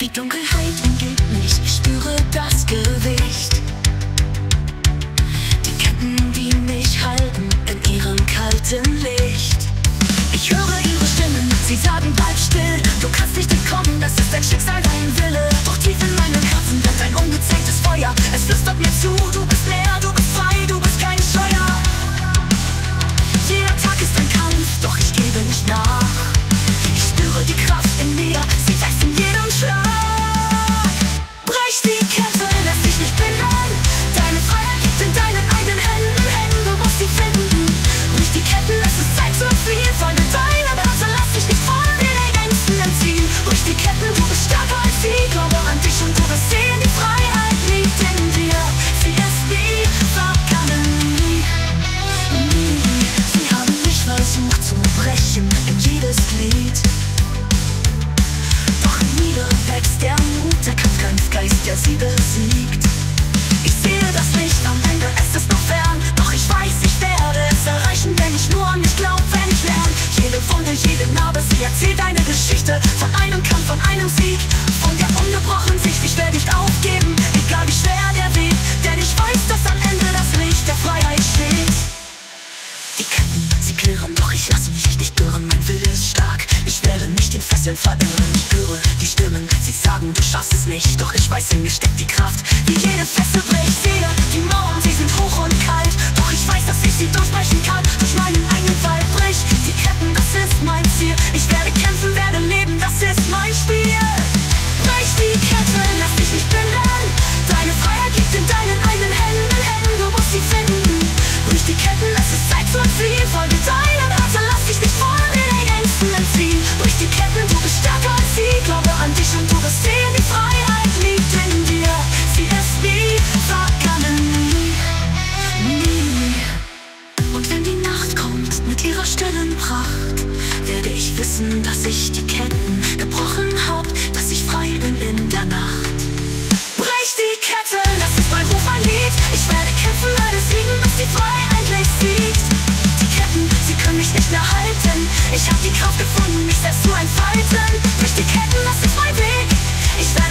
Die Dunkelheit umgibt mich, ich spüre das Gewicht. Die Ketten, die mich halten, in ihrem kalten Licht. Ich höre ihre Stimmen, sie sagen, bleib still. Du kannst nicht entkommen, das ist dein Schicksal, dein Wille. Doch tief in meinem Herzen brennt ein ungezähmtes Feuer. Es flüstert mir zu, du bist leer, du bist frei, du bist kein Scheuer. Jeder Tag ist ein Kampf, doch ich gebe nicht nach. Ich spüre die Kraft in mir, sie wächst in jedem Schlag. Brich die Ketten, lass dich nicht binden. Deine Freiheit liegt in deinen eigenen Händen. Du musst sie finden. Brich die Ketten, es ist Zeit zu viel. Freunde deiner Bremse, lass dich nicht von den Ängsten entziehen. Brich die Ketten, du bist stärker als sie. Glaube an dich und du wirst sehen, die Freiheit liegt in dir. Sie ist nie vergangen, nie. Sie haben mich versucht zu brechen in jedes Glied. Doch in mir wächst der Mut, der Kampfgeist, der sie besiegt. Ich sehe das Licht am Ende, es ist noch fern. Doch ich weiß, ich werde es erreichen, wenn ich nur an mich glaub, wenn ich lerne. Jede Wunde, jede Narbe, sie erzählt eine Geschichte. Von einem Kampf, von einem Sieg, von der ungebrochenen Sicht. Ich werde nicht aufgeben, egal wie schwer der Weg. Denn ich weiß, dass am Ende das Licht der Freiheit steht. Die Ketten, sie klirren, doch ich lasse mich nicht berühren. Mein Wille ist stark, ich werde nicht in Fesseln verirren. Ich spüre die Stimmen, sie sagen, du schaffst es nicht. Doch ich weiß, in mir steckt die Kraft, wie jede Fessel bricht. Sehe die Mauern, sie sind hoch und kalt. Doch ich weiß, dass ich sie durchbrechen kann, durch meinen eigenen Wald. Brich die Ketten, das ist mein Ziel. Ich werde kämpfen, werde leben, das ist mein Spiel. Brich die Ketten, lass dich nicht binden. Deine Freiheit liegt in deinen eigenen Händen, du musst sie finden. Brich die Ketten, es ist Zeit für sie. Folge deinem Herzen, lass dich nicht von den Ängsten entziehen. Brich die Ketten, du bist stärker als sie. Glaube an dich und du wirst sehen, die Freiheit liegt in dir. Sie ist nie vergangen, nie. Und wenn die Nacht kommt mit ihrer stillen Pracht, werde ich wissen, dass ich die Ketten gebrochen hab, dass ich frei bin in der Nacht. Brich die Ketten, das ist mein Ruf, mein Lied. Ich werde kämpfen, werde siegen, bis die Freiheit nicht siegt. Die Ketten, sie können mich nicht mehr halten. Ich hab die Kraft gefunden, mich selbst zu entfalten. Brich die Ketten, das ist mein Weg. Ich werde